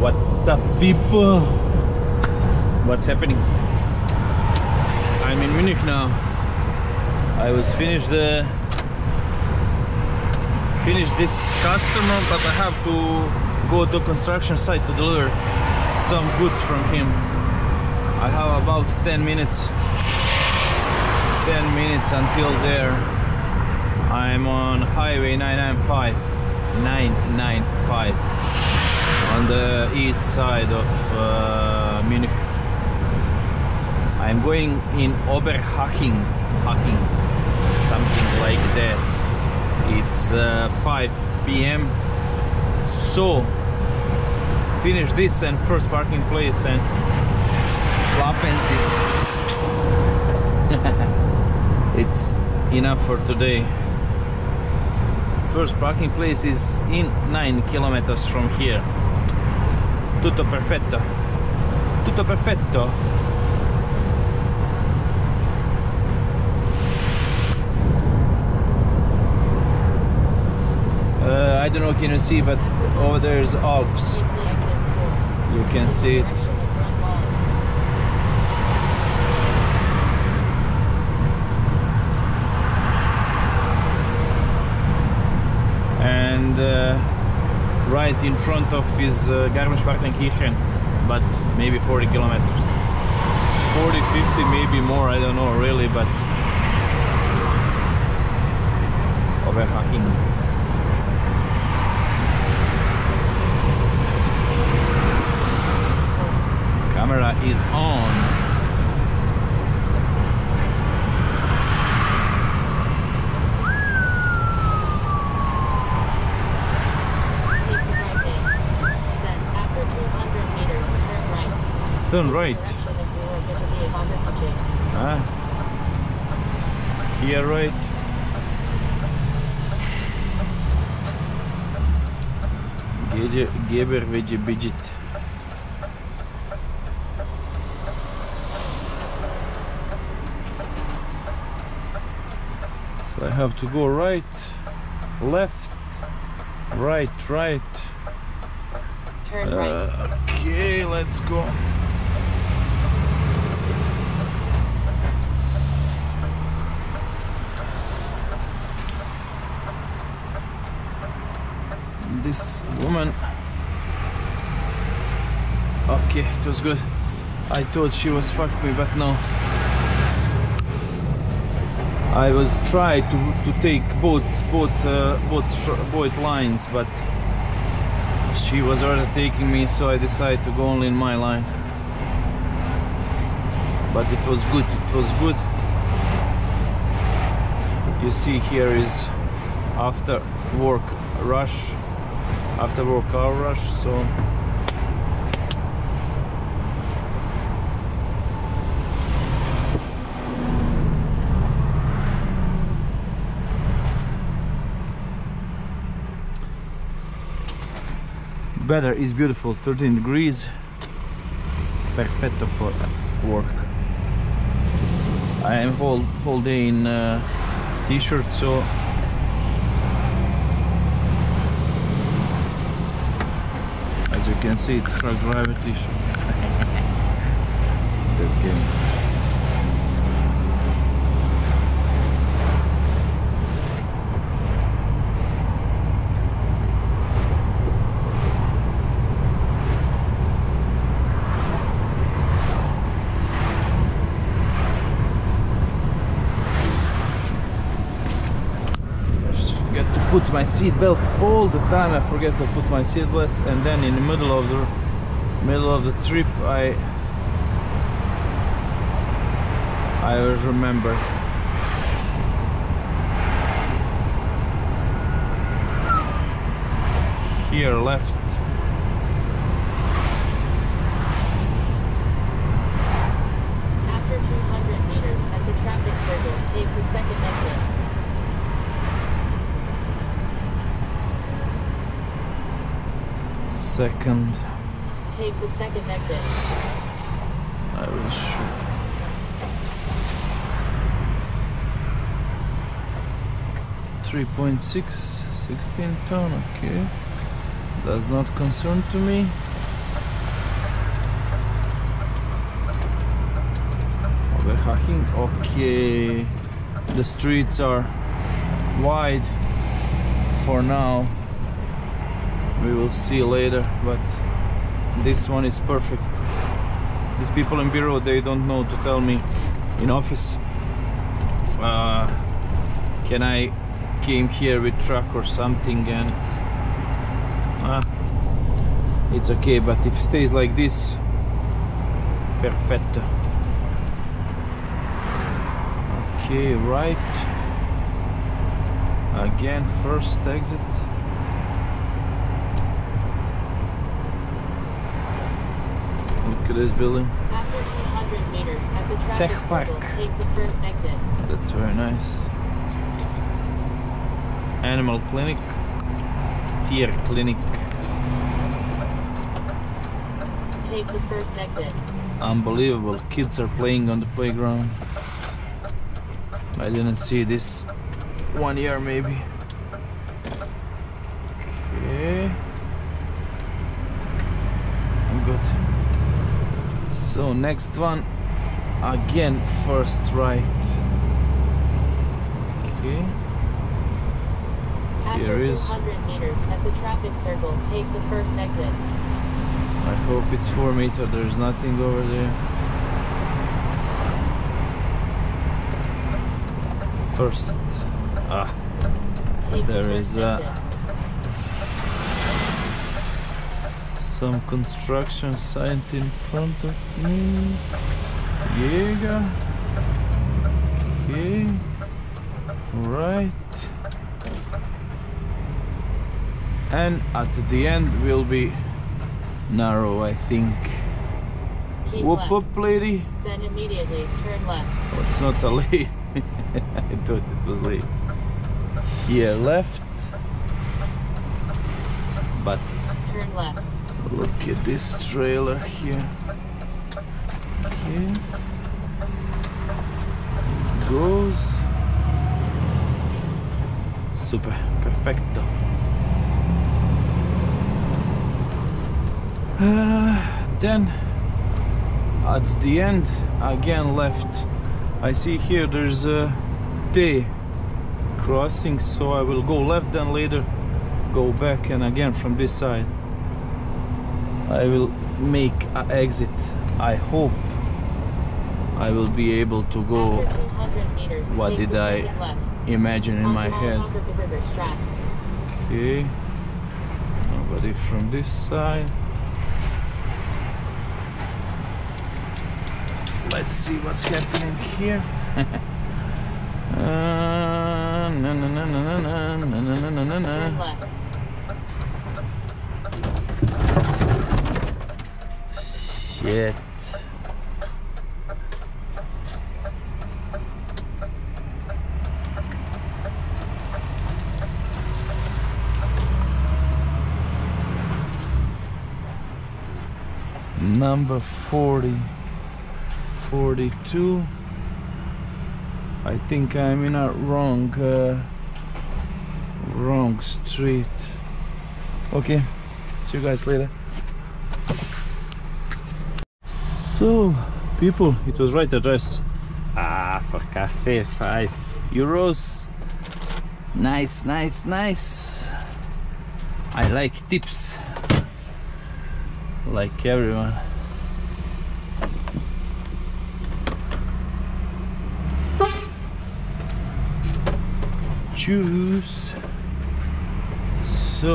What's up, people? What's happening? I'm in Munich now. I was finished this customer, but I have to go to the construction site to deliver some goods from him. I have about 10 minutes until there. I'm on highway 995 on the east side of Munich. I'm going in Oberhaching, something like that. It's 5 p.m. So finish this and first parking place and Schlafenzie. It's enough for today. First parking place is in 9 kilometers from here. Tutto perfetto. Tutto perfetto. I don't know, can you see, but over there is Alps. You can see it. And right in front of is Garmisch-Partenkirchen, but maybe 40 kilometers. 40, 50, maybe more, I don't know really, but Oberhaching. Camera is on. After 200 meters, turn right. Turn right. Ah. Here right. Geber veje budget. I have to go right, left, right, right. Turn right. Okay, let's go. This woman. Okay, it was good. I thought she was fucked me, but no. I was trying to take both lines, but she was already taking me, so I decided to go only in my line. But it was good. It was good. You see, here is after work hour rush. So weather is beautiful, 13 degrees, perfetto for work. I am whole day in t-shirt, so as you can see, it's truck driver t-shirt. Just kidding. Put my seatbelt all the time. I forget to put my seatbelt, and then in the middle of the trip, I always remember. Here left. After 200 meters at the traffic circle, take the second exit. Second. Take the second exit. I will shoot. 3.6, 16 ton, okay. Does not concern to me. Oberhaching. Okay, the streets are wide for now, we will see later, but this one is perfect. These people in bureau, they don't know to tell me in office can I came here with truck or something, and it's okay. But if it stays like this, perfetto. Okay, right again, first exit. Look at this building. After 200 meters at the traffic circle, take the first exit. That's very nice. Animal clinic, tier clinic. Take the first exit. Unbelievable, kids are playing on the playground. I didn't see this one year maybe. Okay, I'm good. So next one again, first right. Okay. Here after 200 meters at the traffic circle, take the first exit. I hope it's 4 meters, there's nothing over there. First, there is some construction site in front of me. Yeah, okay, right. And at the end will be narrow, I think. Keep whoop up, lady. Then immediately turn left. Oh, it's not a lady. I thought it was lady. Here left. But turn left. Look at this trailer here. Here it goes. Super, perfecto. Then at the end again left. I see here there's a T crossing, so I will go left, then later go back, and again from this side I will make an exit. I hope I will be able to go. What did I imagine in my head? Okay, nobody from this side. Let's see what's happening here. Shit. Number 40. 42. I think I'm in a wrong street. Okay, see you guys later. So people, it was right address. For cafe, €5. Nice, nice, nice. I like tips, like everyone. Juice. So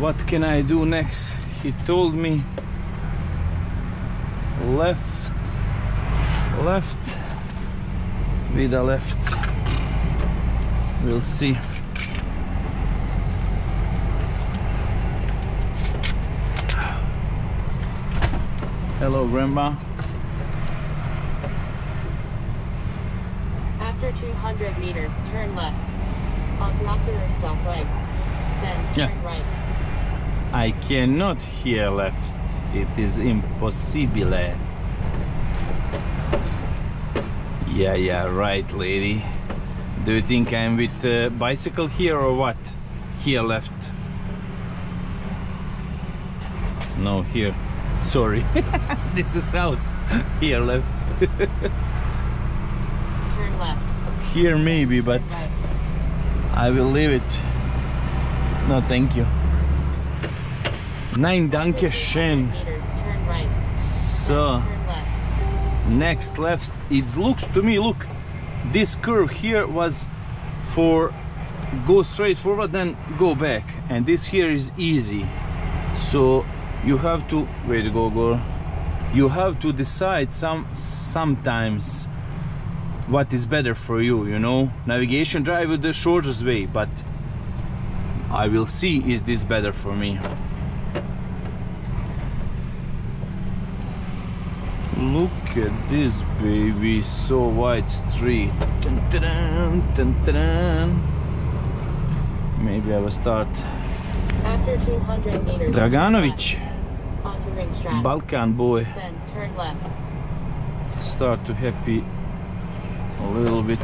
what can I do next? He told me left with a left. We'll see. Hello, grandma. 200 meters, turn left on Grosvenor Stoplight, then turn right. I cannot hear left, it is impossible. Yeah, right, lady. Do you think I'm with bicycle here or what? Here left. No, here. Sorry. This is house. Here left. Turn left. Here maybe, but I will leave it. No, thank you. Nein, danke schön. Turn right. So, turn left. Next left. It looks to me, look, this curve here was for go straight forward, then go back. And this here is easy. So you have to wait, go. You have to decide sometimes what is better for you, you know. Navigation drive is the shortest way, but I will see is this better for me. Look at this baby, so wide street. Dun, dun, dun, dun. Maybe I will start. After 200 meters, Draganovic, Balkan boy. Then turn left. Start to happy a little bit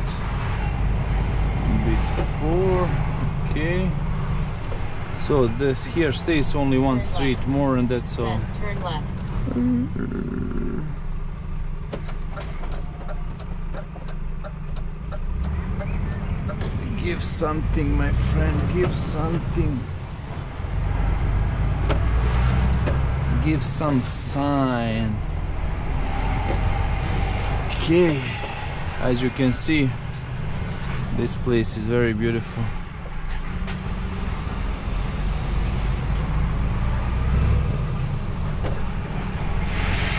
before. Okay. So this here stays only one street more, and that's all. Then turn left. Give something, my friend, give something. Give some sign. Okay, as you can see, this place is very beautiful.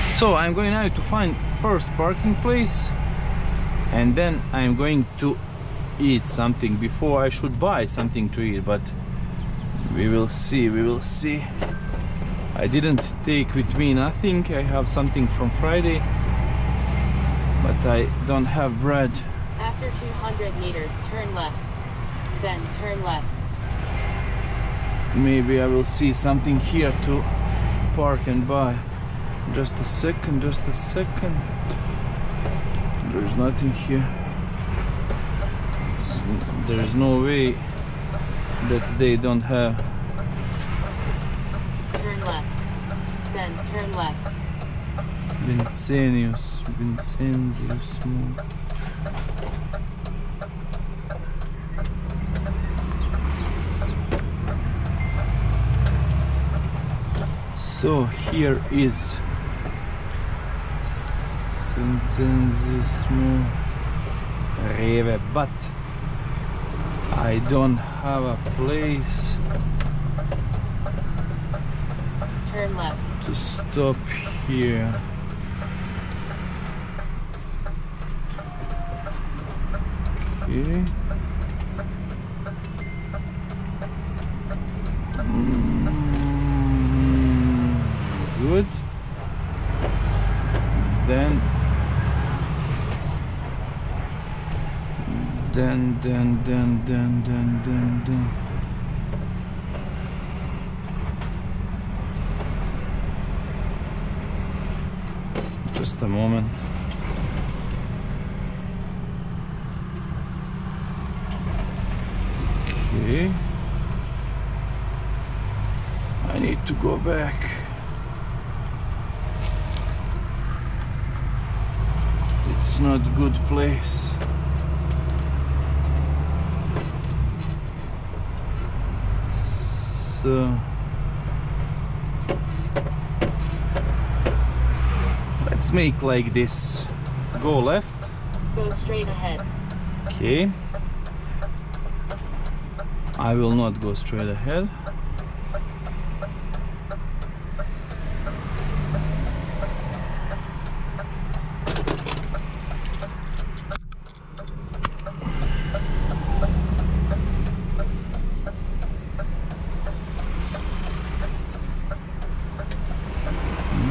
So I'm going now to find first parking place, and then I'm going to eat something. Before I should buy something to eat, but we will see, we will see. I didn't take with me nothing. I have something from Friday, but I don't have bread. After 200 meters, turn left, then turn left. Maybe I will see something here to park and buy. Just a second, just a second. There's nothing here. There's no way that they don't have. Turn left, then turn left. Vincentius. So here is Vincentius Rewe, but I don't have a place. Turn left. To stop here. Okay. Good. Then. Just a moment. Okay. I need to go back. It's not a good place. So let's make like this. Go left. Go straight ahead. Okay. I will not go straight ahead.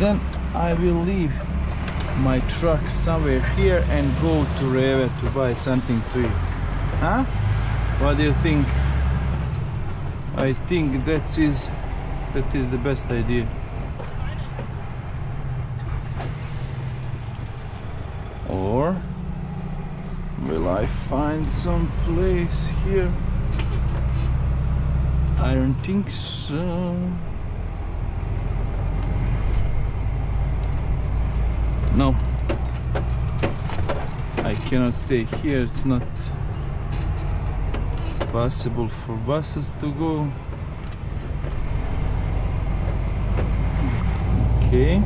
Then I will leave my truck somewhere here and go to Rewe to buy something to eat. Huh? What do you think? I think that is the best idea. Or will I find some place here? I don't think so. No, I cannot stay here. It's not possible for buses to go. Okay.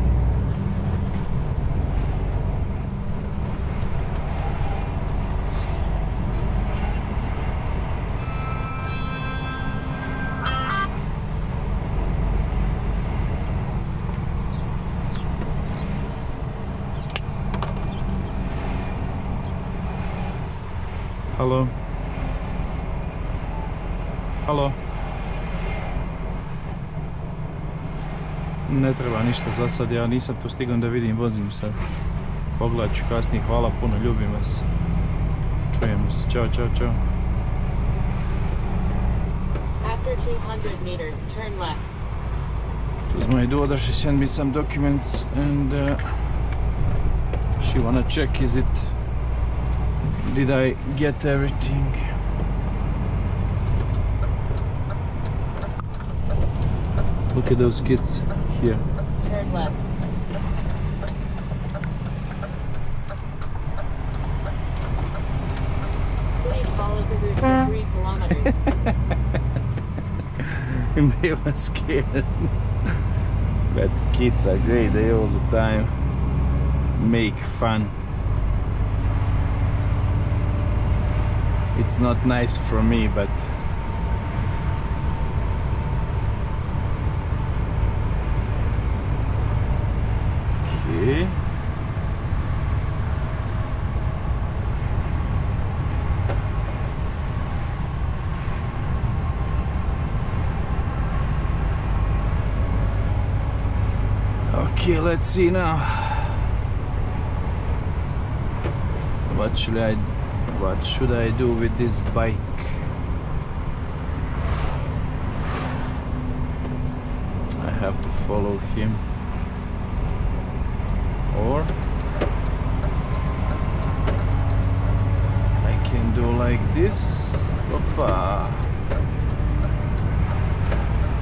Hello. Halo. Ne treba ništa za sad, ja nisam tu stigam da vidim, vozim sad. Pogledat ću kasnije, hvala puno, ljubim vas. Čujemo se, čao, čao, čao. Because my daughter, she sent me some documents and she wanna check, is it... Did I get everything? Look at those kids here. Turn left. Please follow the route for 3 kilometers. And they were scared. But kids are great, they all the time make fun. It's not nice for me, but okay, let's see now. What should I do with this bike? I have to follow him. Or I can do like this. Opa!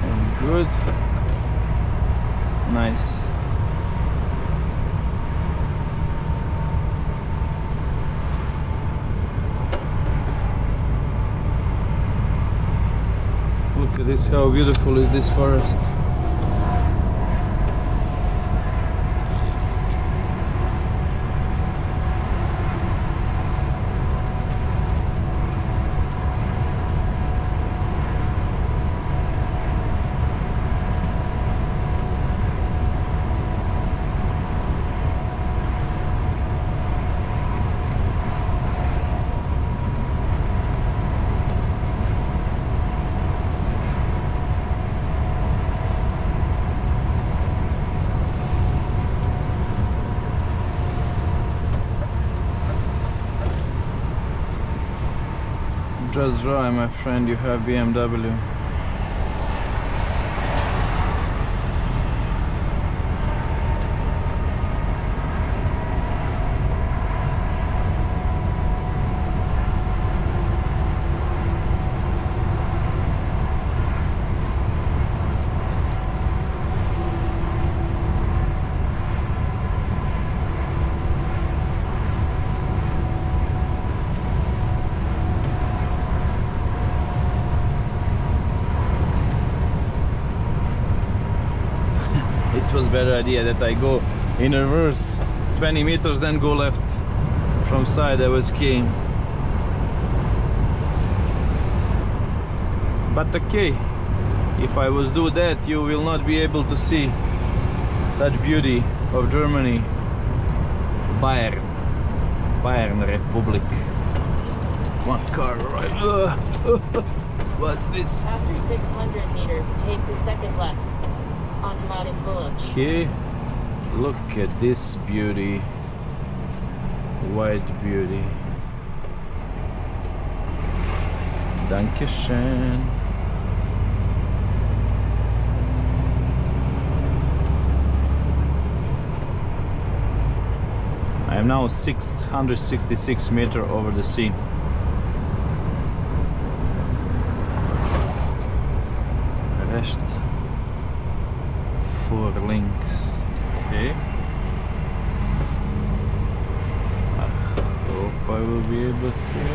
I'm good. Nice. Look at this, how beautiful is this forest. Just drive, my friend, you have BMW. Better idea that I go in reverse 20 meters then go left from side. I was skiing, but okay, if I was do that you will not be able to see such beauty of Germany. Bayern Republic. One car right. What's this? After 600 meters take the second left. Okay, look at this beauty, white beauty. Dankeschön. I am now 666 meters over the sea. Rest. 4 links. Okay. I will be able to.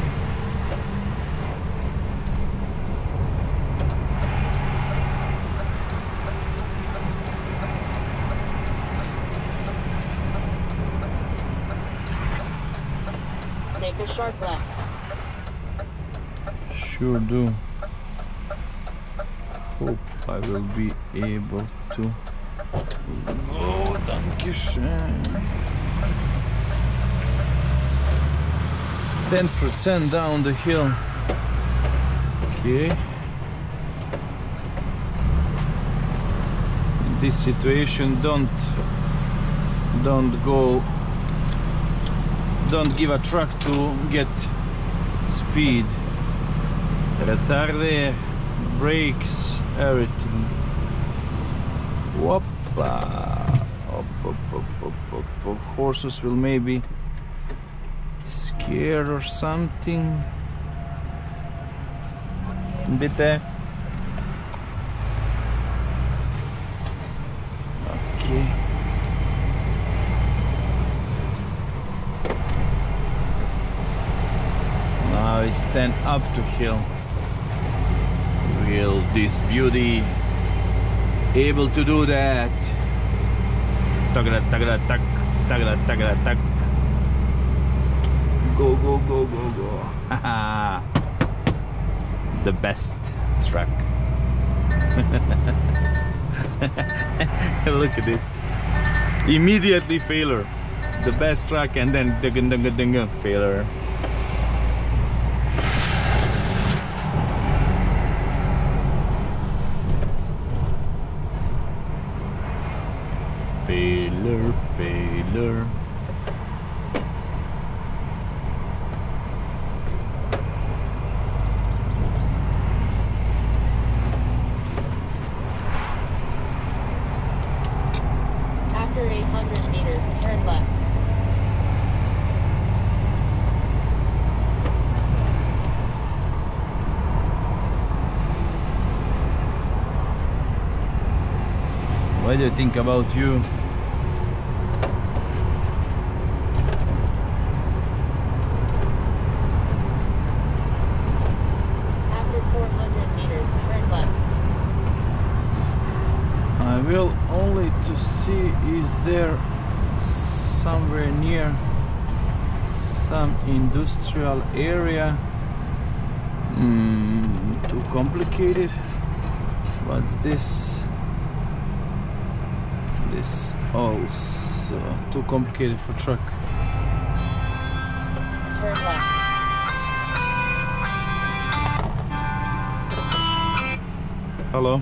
Make a sharp left. Sure do. Hope I will be able to. Oh, Dankeschön. 10% down the hill. Okay. In this situation, don't give a truck to get speed. Retarder, brakes, everything. Whoopla! Up, up, up, up, up, up. Horses will maybe scare or something. Bitte. Okay. Now it's 10 up to hill. Will this beauty able to do that? Tagada, tagada, tak, tagada, tagada, tak. Go, go, go, go, go. Haha. The best truck. Look at this. Immediately failure. The best truck and then failure. Failure, failure. After 800 meters, turn left. What do you think about you? Is there somewhere near some industrial area? Too complicated. What's this? This also too complicated for truck. Turn left. Hello.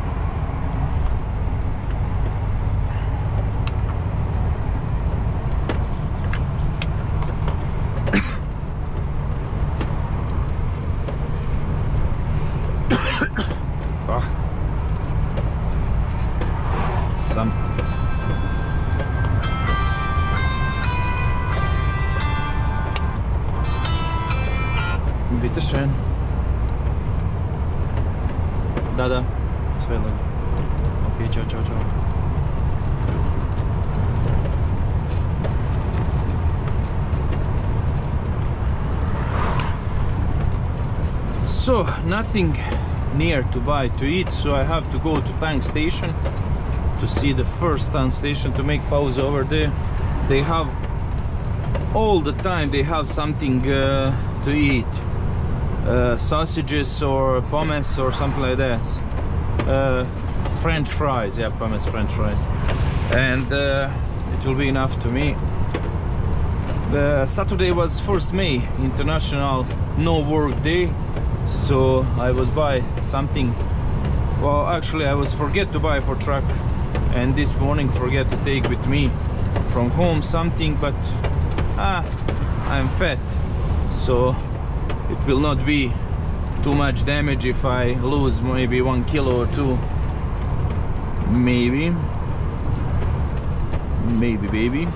Bitteschön. Da, da. Sehr lang. Okay, ciao, ciao, ciao. So, nothing near to buy to eat, so I have to go to tank station to see the first tank station to make pause over there. They have all the time, they have something to eat. Sausages or pommes or something like that. French fries, yeah, pommes, French fries. And it will be enough to me. Saturday was 1st May, international no work day. So I was buy something. Well, actually I was forget to buy for truck. And this morning forget to take with me from home something, but I'm fat. So it will not be too much damage if I lose maybe 1 kilo or two. Maybe baby.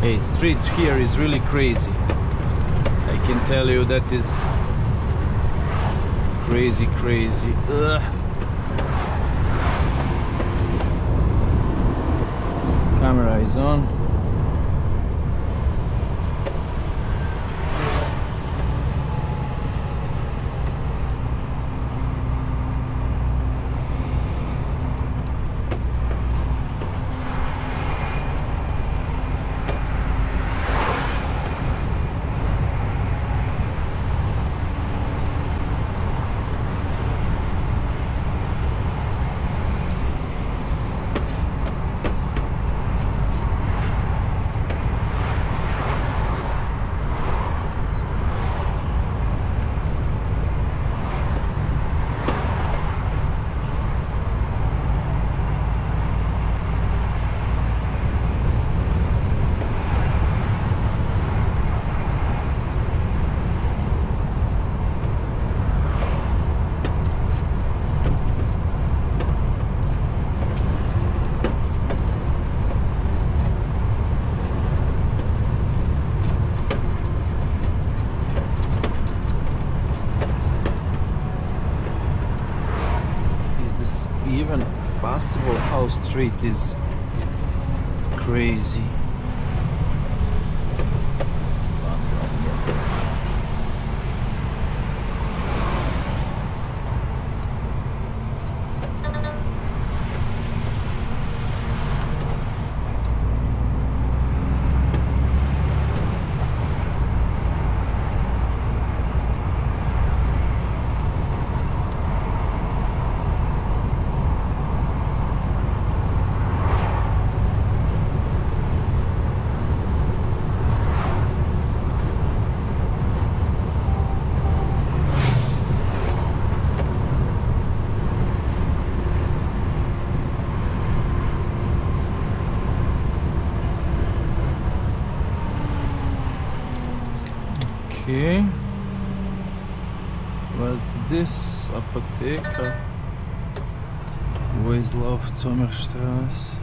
Hey, streets here is really crazy. I can tell you that is crazy. Camera is on. How street is crazy. Okay, what's this? Apotheke, Weislauf-Zomerstraße.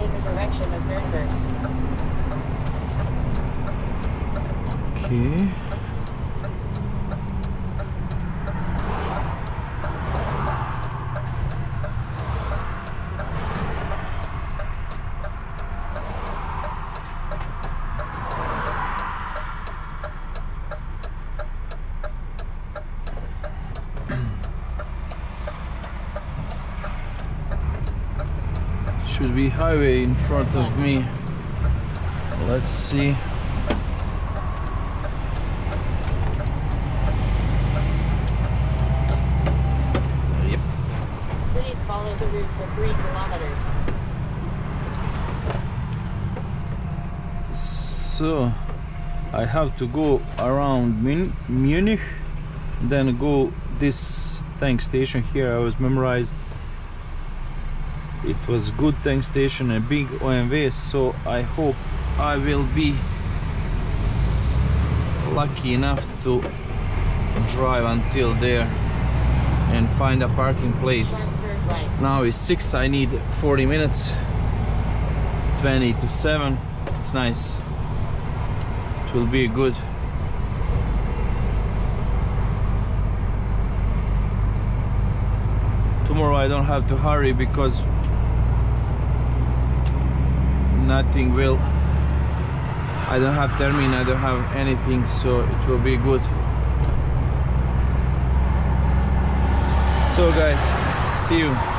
in the direction of Nuremberg. Okay. Should be highway in front of me. Let's see. Yep. Please follow the route for 3 kilometers. So I have to go around Munich, then go this tank station here. I was memorized. It was good tank station, a big OMV, so I hope I will be lucky enough to drive until there and find a parking place. Now it's 6, I need 40 minutes, 20 to 7, it's nice, it will be good. Tomorrow I don't have to hurry because nothing will, I don't have termin, I don't have anything, so it will be good. So guys, see you.